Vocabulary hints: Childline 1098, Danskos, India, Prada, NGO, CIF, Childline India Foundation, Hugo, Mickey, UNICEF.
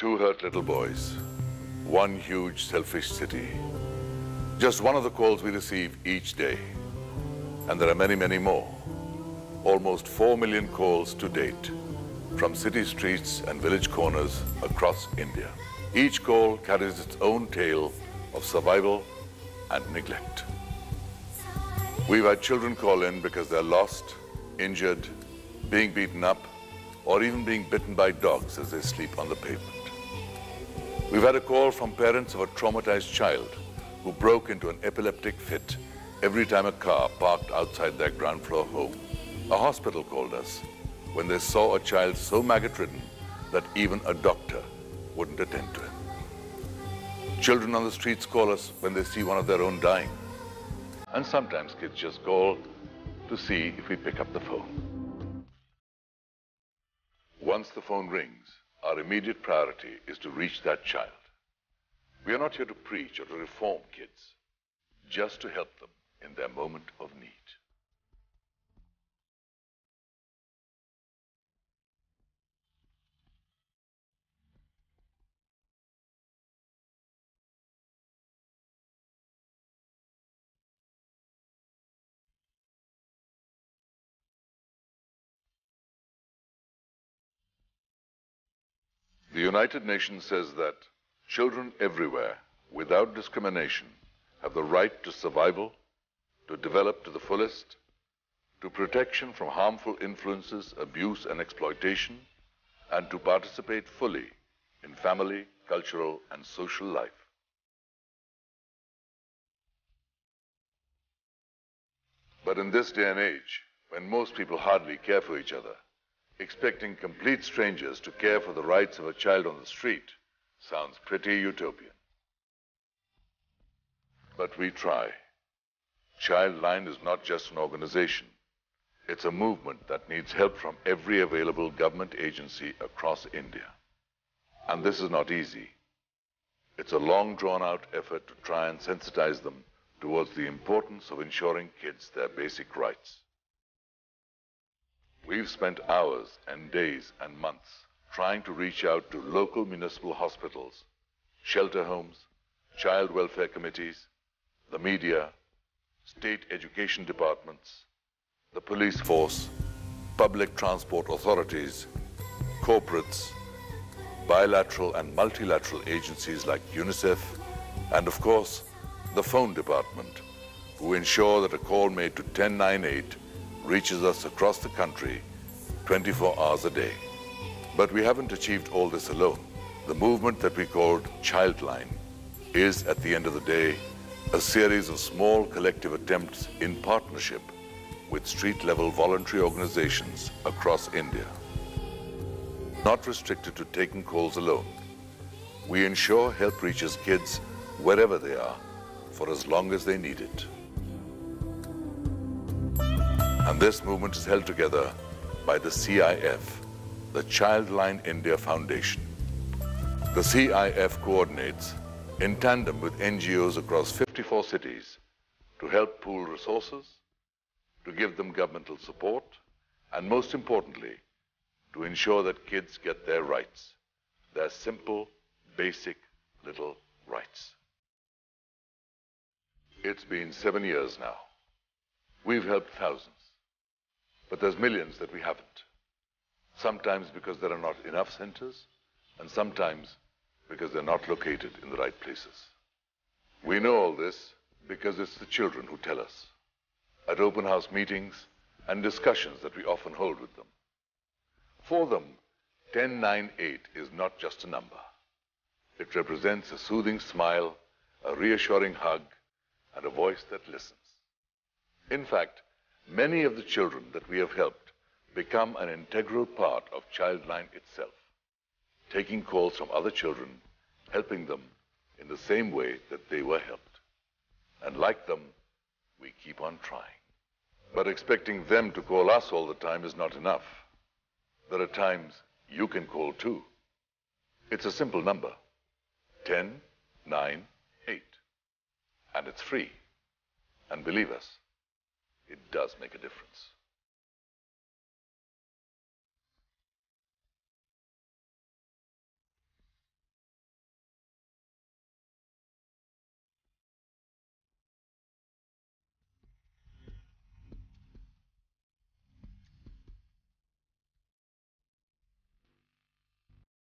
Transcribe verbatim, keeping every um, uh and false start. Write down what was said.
Two hurt little boys, one huge selfish city. Just one of the calls we receive each day. And there are many, many more. Almost four million calls to date from city streets and village corners across India. Each call carries its own tale of survival and neglect. We've had children call in because they're lost, injured, being beaten up, or even being bitten by dogs as they sleep on the pavement. We've had a call from parents of a traumatized child who broke into an epileptic fit every time a car parked outside their ground floor home. A hospital called us when they saw a child so maggot-ridden that even a doctor wouldn't attend to him. Children on the streets call us when they see one of their own dying. And sometimes kids just call to see if we pick up the phone. Once the phone rings, our immediate priority is to reach that child. We are not here to preach or to reform kids, just to help them in their moment of need. The United Nations says that children everywhere, without discrimination, have the right to survival, to develop to the fullest, to protection from harmful influences, abuse and exploitation, and to participate fully in family, cultural and social life. But in this day and age, when most people hardly care for each other, expecting complete strangers to care for the rights of a child on the street sounds pretty utopian. But we try. Childline is not just an organization. It's a movement that needs help from every available government agency across India. And this is not easy. It's a long, drawn-out effort to try and sensitize them towards the importance of ensuring kids their basic rights. We've spent hours and days and months trying to reach out to local municipal hospitals, shelter homes, child welfare committees, the media, state education departments, the police force, public transport authorities, corporates, bilateral and multilateral agencies like UNICEF, and of course, the phone department, who ensure that a call made to ten ninety-eight reaches us across the country twenty-four hours a day. But we haven't achieved all this alone. The movement that we called Childline is, at the end of the day, a series of small collective attempts in partnership with street-level voluntary organizations across India. Not restricted to taking calls alone, we ensure help reaches kids wherever they are for as long as they need it. And this movement is held together by the C I F, the Childline India Foundation. The C I F coordinates in tandem with N G Os across fifty-four cities to help pool resources, to give them governmental support, and most importantly, to ensure that kids get their rights, their simple, basic little rights. It's been seven years now. We've helped thousands. But there's millions that we haven't. Sometimes because there are not enough centers, and sometimes because they're not located in the right places. We know all this because it's the children who tell us, at open house meetings and discussions that we often hold with them. For them, ten ninety-eight is not just a number. It represents a soothing smile, a reassuring hug, and a voice that listens. In fact, many of the children that we have helped become an integral part of Childline itself, taking calls from other children, helping them in the same way that they were helped. And like them, we keep on trying. But expecting them to call us all the time is not enough. There are times you can call too. It's a simple number, ten ninety-eight, and it's free. And believe us, it does make a difference.